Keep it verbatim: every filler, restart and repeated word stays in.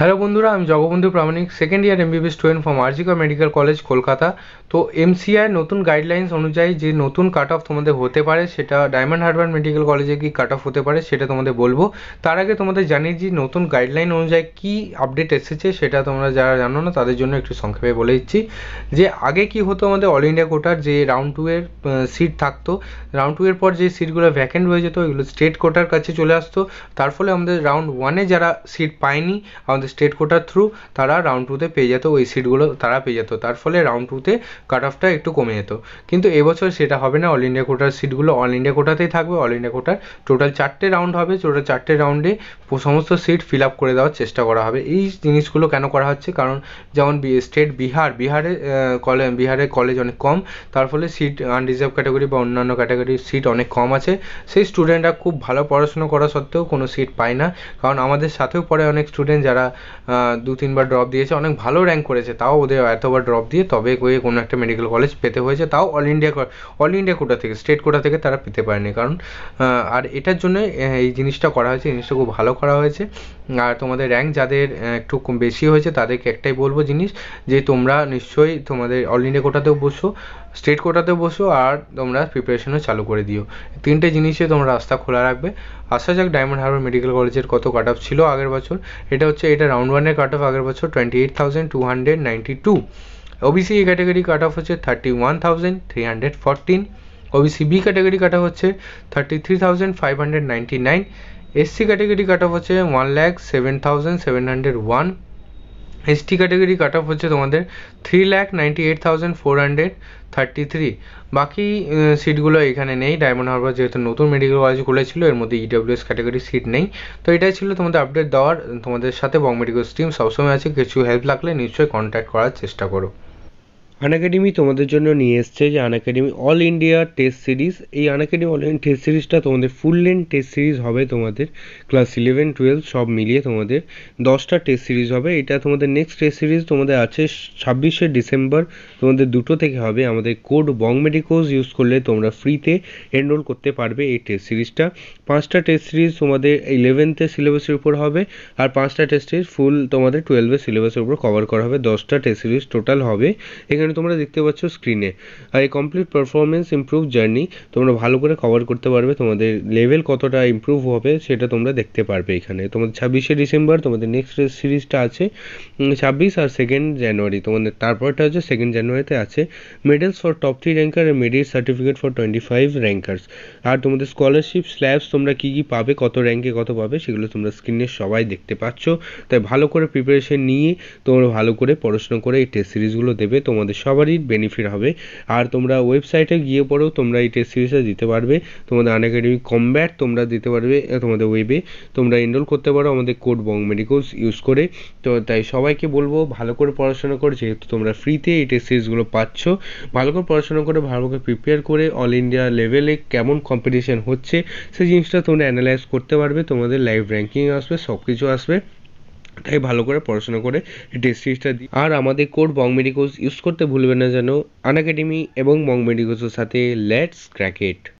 Hello बंधुरा आमी Jagabandhu Pramanik second year MBBS student from RG Kar medical college Kolkata. तो एमसीआई नतून गाइडलाइंस अनुयायी जो नतून काट अफ तुम्हारे होते पारे सेटा डायमंड हार्बर मेडिकल कॉलेजे की काट अफ होते पारे सेटा तुम्हारे बोलबो। तार आगे तुम्हारे जानिए जी नतून गाइडलाइन अनुयायी की अपडेट एसेছে সেটা তোমরা যারা জানো না তাদের জন্য একটু সংক্ষেপে বলে দিচ্ছি। যে আগে কি হতো আমাদের অল ইন্ডিয়া কোটার যে রাউন্ড টু এর সিট থাকতো, রাউন্ড টু এর পর যে সিটগুলো ভ্যাকেন্ট হয়ে যেত ওইগুলো স্টেট কোটার কাছে চলে আসতো। তার ফলে আমাদের রাউন্ড ওয়ানে যারা সিট পায়নি আমাদের स्टेट कोटार थ्रू तारा राउंड टू ते पे जेतो, ओई सीटगुलो तारा पे जेतो, तार फले राउंड टू ते काट अफटा एकटू कमे जेतो। किन्तु एबछर सेटा होबे ना, अल इंडिया कोटार सीटगुलो अल इंडिया कोटातेई थाकबे। अल इंडिया कोटार टोटाल चारटे राउंड होबे, टोटाल चारटे राउंडे समस्त सीट फिल आप करे देওয়ার चेष्टा करा होबे। एई जिनिसगुलो केन करा हच्छे कारण जेमन स्टेट बिहार बिहारे कलेज बिहारे कलेज अनेक कम, तार फले सीट आनरिजार्भ कैटेगरि बा अन्यान्य कैटेगरिर सीट अनेक कम आछे। सेई स्टूडेंटरा खूब भालो पढ़ाशोना करा सत्त्वेও কোনো सीट পায় না, কারণ আমাদের সাথেও পড়ে অনেক স্টুডেন্ট যারা दो तीन बार ड्रप दिए अनेक भलो रैंक करेছে, তাও ওদের এতবার ड्रप दिए तब কোনো একটা मेडिकल कॉलेज पे হয়েছে, তাও all India all India quota থেকে स्टेट কোটা থেকে তারা পেতে পারেনি। কারণ আর এটার জন্য এই জিনিসটা করা হয়েছে, জিনিসটা খুব ভালো করা হয়েছে। আর তোমাদের র্যাঙ্ক যাদের একটু কম বেশি হয়েছে তাদেরকে একটাই বলবো জিনিস, যে তোমরা নিশ্চয়ই তোমাদের অল इंडिया কোটাতেও বসো, স্টেট কোটাতেও বসো, আর তোমরা প্রিপারেশনও চালু করে দিও। তিনটে জিনিসে তোমরা রাস্তা খোলা রাখবে। আসা যাক ডায়মন্ড হারবার মেডিকেল কলেজের কত কাট অফ ছিল আগের বছর। এটা হচ্ছে এটা राउंड वन काट अफ आगे बच्चों अट्ठाईस हज़ार दो सौ बानवे, ओबीसी कैटेगरी काट अफ होच्छे इकतीस हज़ार तीन सौ चौदह, OBC B category cut off होच्छे तैंतीस हज़ार पाँच सौ निन्यानवे, एससी कैटेगरी काट अफ होच्छे एक लाख सात हज़ार सात सौ एक, एसटी कैटेगरी काट अफ होच्छे तुम्हारे तीन लाख अट्ठानबे हज़ार चार सौ तैंतीस। बाकी सीटगुलो एखाने नहीं, डायमंड हार्बर जेहेतु नतून मेडिकल कॉलेज खुलेছিল এর মধ্যে ইডব্লিউএস ক্যাটাগরি সিট নেই। তো এটাই ছিল তোমাদের আপডেট দেওয়ার। তোমাদের সাথে বং মেডিকোস টিম সবসময় আছে, কিছু হেল্প লাগলে নিশ্চয়ই কন্ট্যাক্ট করার চেষ্টা করো। अनएकेडमी तुम्हारे जो नहीं Unacademy all India test series, ये अनएकेडमी ऑल इंडिया टेस्ट सीरीज़टा तुम्हारे फुल लेंथ टेस्ट सीरीज है। तुम्हारे क्लास इलेवन टुएल्व सब मिलिए तुम्हारे दसटा टेस्ट सीरीज है। ये तुम्हारे नेक्स्ट टेस्ट सीरीज तुम्हारे आज छब्बीस डिसेम्बर तुम्हारे दुटो के कोड बंग मेडिकोस यूज कर ले तुम्हारा फ्रीते एनरोल करते पारबे। ये टेस्ट सीरीज़टा पाँचटा टेस्ट सीरीज तुम्हारे इलेवेंथ सिलेबास ऊपर है और पाँचटा टेस्ट सीरीज फुल तुम्हारे ट्वेल्व सिलेबास ऊपर कवर करा दसटा टेस्ट सीरीज टोटाल है। তোমরা দেখতে পাচ্ছ স্ক্রিনে আর এই কমপ্লিট পারফরম্যান্স ইমপ্রুভ জার্নি তোমরা ভালো করে কভার করতে পারবে। তোমাদের লেভেল কতটা ইমপ্রুভ হবে সেটা তোমরা দেখতে পারবে এখানে। তোমাদের ছাব্বিশে ডিসেম্বর তোমাদের নেক্সট সিরিজটা আছে ছাব্বিশ, আর সেকেন্ড জানুয়ারি তোমাদের তারপরটা হচ্ছে সেকেন্ড জানুয়ারিতে আছে medals for top three ranker আর medal certificate for twenty five rankers. আর তোমাদের স্কলারশিপ স্ল্যাবস তোমরা কী কী পাবে, কত র্যাঙ্কে কত পাবে সেগুলো তোমরা স্ক্রিনে সবাই দেখতে পাচ্ছ। তাই ভালো করে প্রিপারেশন নিয়ে তোমরা ভালো করে পড়াশোনা করে এই টেস্ট সিরিজগুলো দেবে, তোমাদের সবারই বেনিফিট হবে। আর তোমরা ওয়েবসাইটে গিয়ে পড়ো, তোমরা এই টেস্ট সিরিজটা দিতে পারবে। তোমাদের আনএকাডেমি কমব্যাট তোমরা দিতে পারবে, তোমাদের ওয়েবে তোমরা এনরোল করতে পারো আমাদের কোড বং মেডিকোস ইউজ করে। তো তাই সবাইকে বলবো ভালো করে পড়াশোনা করো, যেহেতু তোমরা ফ্রিতে এই টেস্ট সিরিজগুলো পাচ্ছ। ভালো করে পড়াশোনা করে ভালো করে প্রিপেয়ার করে অল ইন্ডিয়া লেভেলে কেমন কম্পিটিশন হচ্ছে সেই জিনিসটা তোমরা অ্যানালাইজ করতে পারবে। তোমাদের লাইভ র্যাঙ্কিং আসবে, সব কিছু আসবে। তাই ভালো করে পড়াশোনা করে টেস্ট সিরিজটা দিই। আর আমাদের কোড বং মেডিকোস ইউজ করতে ভুলবেন না যেন। আনএকাডেমি এবং বং মেডিকোসের সাথে লেটস ক্র্যাক ইট।